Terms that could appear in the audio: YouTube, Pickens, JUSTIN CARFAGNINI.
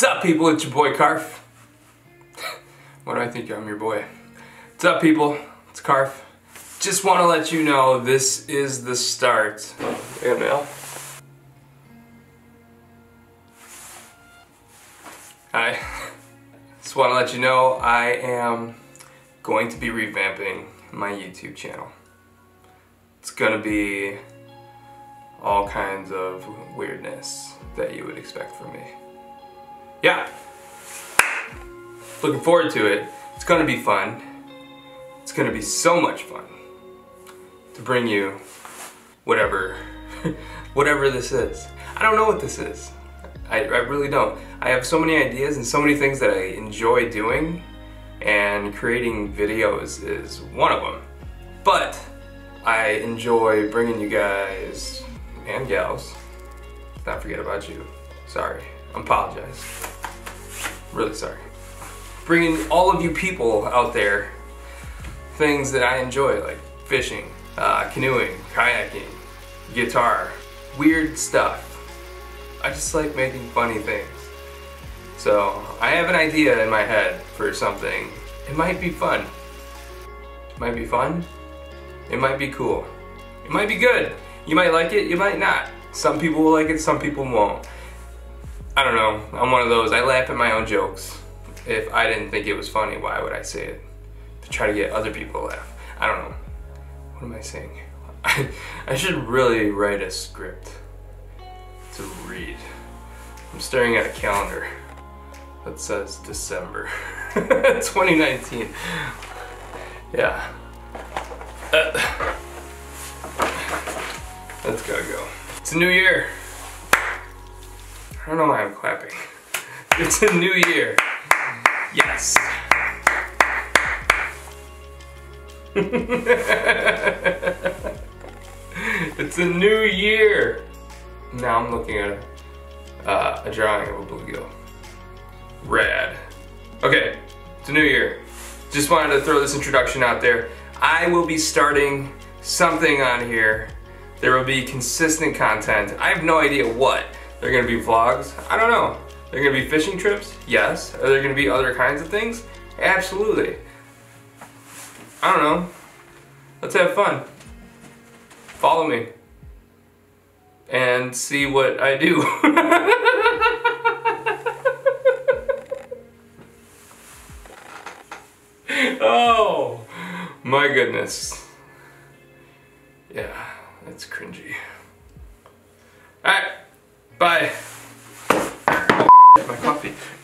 What's up, people? It's your boy Carf. What do I think? I'm your boy. What's up, people? It's Carf. Just want to let you know this is the start. I got mail. Hi. Just want to let you know I am going to be revamping my YouTube channel. It's gonna be all kinds of weirdness that you would expect from me. Yeah, looking forward to it. It's gonna be fun. It's gonna be so much fun to bring you whatever this is. I don't know what this is. I really don't. I have so many ideas and so many things that I enjoy doing, and creating videos is one of them. But I enjoy bringing you guys and gals. Not forget about you. Sorry. I apologize. Really sorry. Bringing all of you people out there things that I enjoy, like fishing, canoeing, kayaking, guitar, weird stuff. I just like making funny things. So I have an idea in my head for something. It might be fun. It might be fun. It might be cool. It might be good. You might like it, you might not. Some people will like it, some people won't. I don't know, I'm one of those, I laugh at my own jokes. If I didn't think it was funny, why would I say it? To try to get other people to laugh. I don't know. What am I saying? I should really write a script to read. I'm staring at a calendar that says December 2019. Yeah. That's gotta go. It's a new year. I don't know why I'm clapping. It's a new year. Yes. It's a new year. Now I'm looking at a drawing of a bluegill. Rad. Okay, it's a new year. Just wanted to throw this introduction out there. I will be starting something on here. There will be consistent content. I have no idea what. They're gonna be vlogs? I don't know. They're gonna be fishing trips? Yes. Are there gonna be other kinds of things? Absolutely. I don't know. Let's have fun. Follow me. And see what I do. Oh my goodness. Yeah, that's cringy. All right. Bye. Oh, my coffee.